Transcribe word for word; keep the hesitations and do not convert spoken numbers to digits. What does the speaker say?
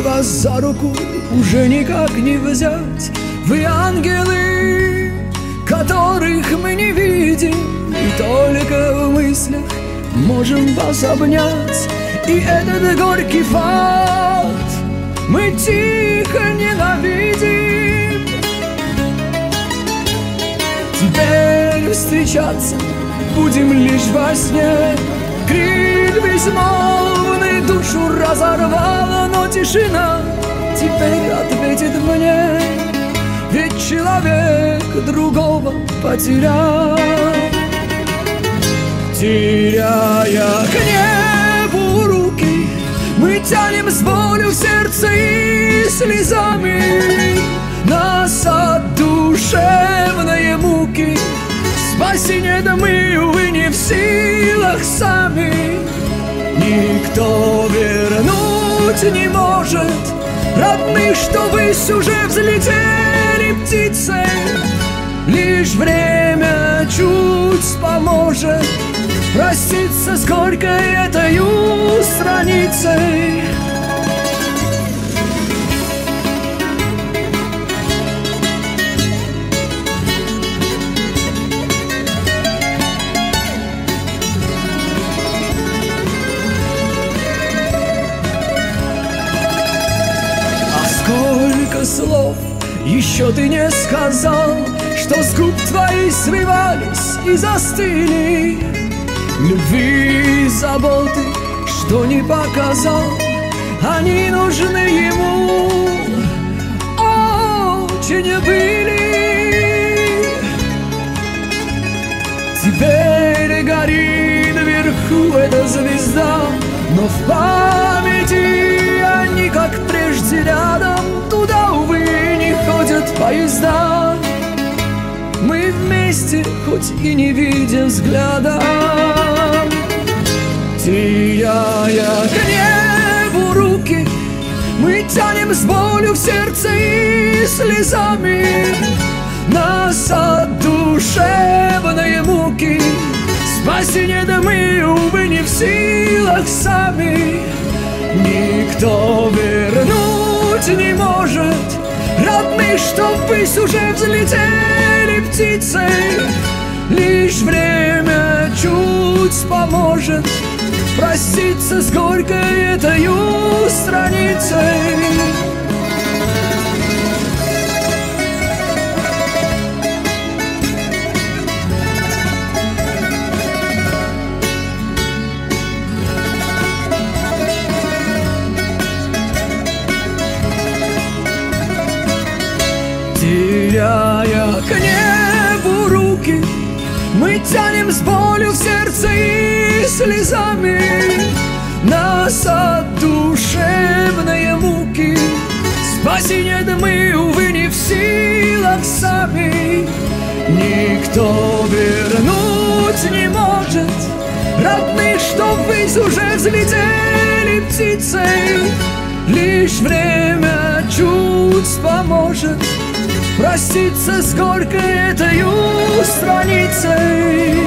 вас за руку уже никак не взять. Вы ангелы, которых мы не видим, и только в мыслях можем вас обнять. И этот горький факт мы тихо ненавидим. Теперь встречаться будем лишь во сне. Крик безмолвный душу разорвала, но тишина теперь ответит мне, ведь человек другого потерял. Теряя к небу руки, мы тянем с болью в сердце и слезами. Нас от душевной муки спаси нет, мы, увы, не в силах сами. Никто вернуть не может родных, что ввысь уже взлетели птицы. Лишь время чуть поможет проститься с горькой этой страницей. Сколько слов еще ты не сказал, что с губ твоих свивались и застыли. Любви и заботы, что не показал, они нужны ему очень были. Теперь горит вверху эта звезда, но в памяти они, как прежде, рядом. Туда, увы, не ходят поезда. Мы вместе, хоть и не видим взгляда. Теряя к небу руки, мы тянем с болью в сердце и слезами. Нас от душевной муки спаси нет, мы, увы, не в силах сами. Никто вернуть не может родных, что ввысь уже взлетели птицы. Лишь время чуть поможет проститься с горькой этой страницей. Теряя к небу руки, мы тянем с болью в сердце и слезами. Нас от душевной муки спаси нет, мы, увы, не в силах сами. Никто вернуть не может родных, что ввысь уже взлетели птицы. Лишь время чуть поможет проститься с горькой этой страницей.